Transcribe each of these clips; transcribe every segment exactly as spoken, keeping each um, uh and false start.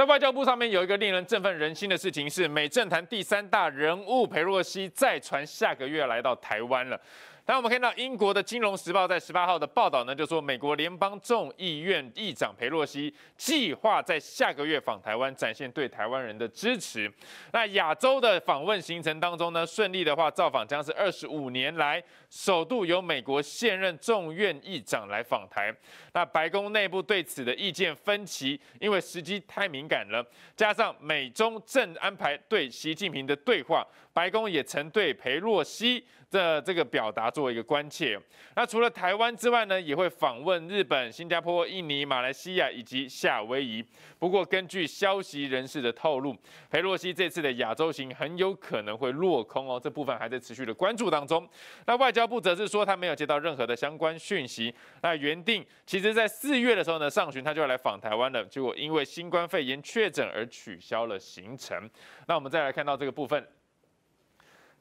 在外交部上面有一个令人振奋人心的事情是，美政坛第三大人物裴洛西再传下个月来到台湾了。 那我们看到英国的《金融时报》在十八号的报道呢，就说美国联邦众议院议长裴洛西计划在下个月访台湾，展现对台湾人的支持。那亚洲的访问行程当中呢，顺利的话，造访将是二十五年来首度由美国现任众院议长来访台。那白宫内部对此的意见分歧，因为时机太敏感了，加上美中正安排对习近平的对话，白宫也曾对裴洛西的这个表达 做一个关切。那除了台湾之外呢，也会访问日本、新加坡、印尼、马来西亚以及夏威夷。不过，根据消息人士的透露，裴洛西这次的亚洲行很有可能会落空哦，这部分还在持续的关注当中。那外交部则是说，他没有接到任何的相关讯息。那原定其实在四月的时候呢，上旬他就要来访台湾了，结果因为新冠肺炎确诊而取消了行程。那我们再来看到这个部分。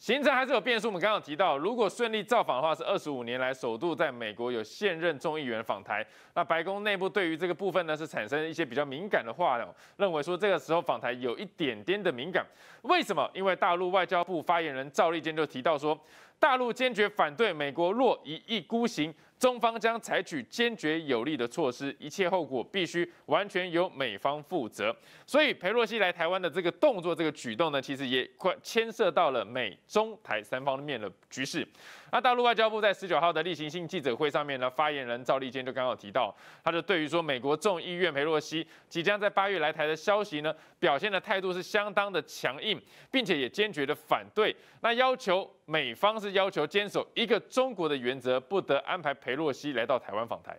行程还是有变数。我们刚刚提到，如果顺利造访的话，是二十五年来首度在美国有现任众议员访台。那白宫内部对于这个部分呢，是产生一些比较敏感的话，认为说这个时候访台有一点点的敏感。为什么？因为大陆外交部发言人赵立坚就提到说，大陆坚决反对美国若一意孤行，中方将采取坚决有力的措施，一切后果必须完全由美方负责。所以裴洛西来台湾的这个动作、这个举动呢，其实也快牵涉到了美、 中台三方面的局势，那大陆外交部在十九号的例行性记者会上面呢，发言人赵立坚就刚好提到，他就对于说美国众议院裴洛西即将在八月来台的消息呢，表现的态度是相当的强硬，并且也坚决的反对，那要求美方是要求坚守一个中国的原则，不得安排裴洛西来到台湾访台。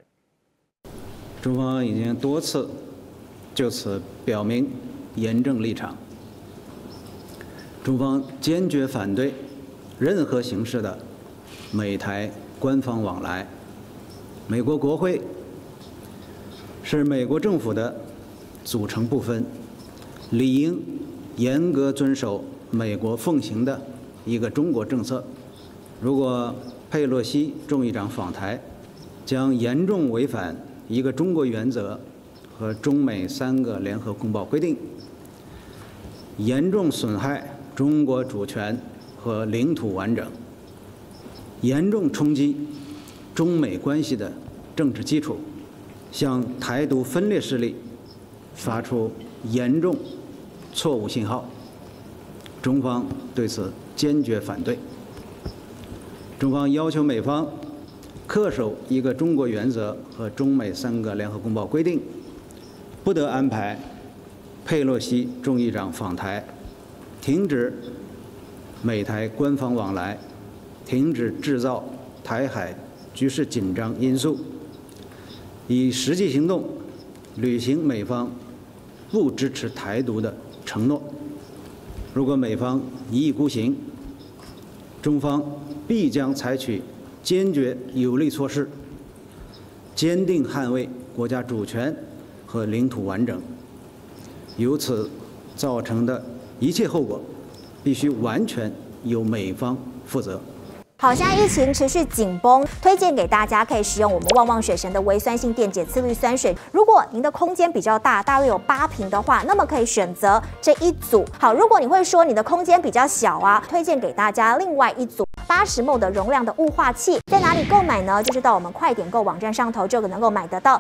中方已经多次就此表明严正立场。 中方坚决反对任何形式的美台官方往来。美国国会是美国政府的组成部分，理应严格遵守美国奉行的一个中国政策。如果佩洛西众议长访台，将严重违反一个中国原则和中美三个联合公报规定，严重损害 中国主权和领土完整，严重冲击中美关系的政治基础，向台独分裂势力发出严重错误信号。中方对此坚决反对。中方要求美方恪守一个中国原则和中美三个联合公报规定，不得安排佩洛西众议长访台。 停止美台官方往来，停止制造台海局势紧张因素，以实际行动履行美方不支持台独的承诺。如果美方一意孤行，中方必将采取坚决有力措施，坚定捍卫国家主权和领土完整。由此造成的 一切后果必须完全由美方负责。 好，现在疫情持续紧绷，推荐给大家可以使用我们旺旺水神的微酸性电解次氯酸水。如果您的空间比较大，大约有八瓶的话，那么可以选择这一组。好，如果你会说你的空间比较小啊，推荐给大家另外一组八十毫升 容量的雾化器，在哪里购买呢？就是到我们快点购网站上头就能够买得到。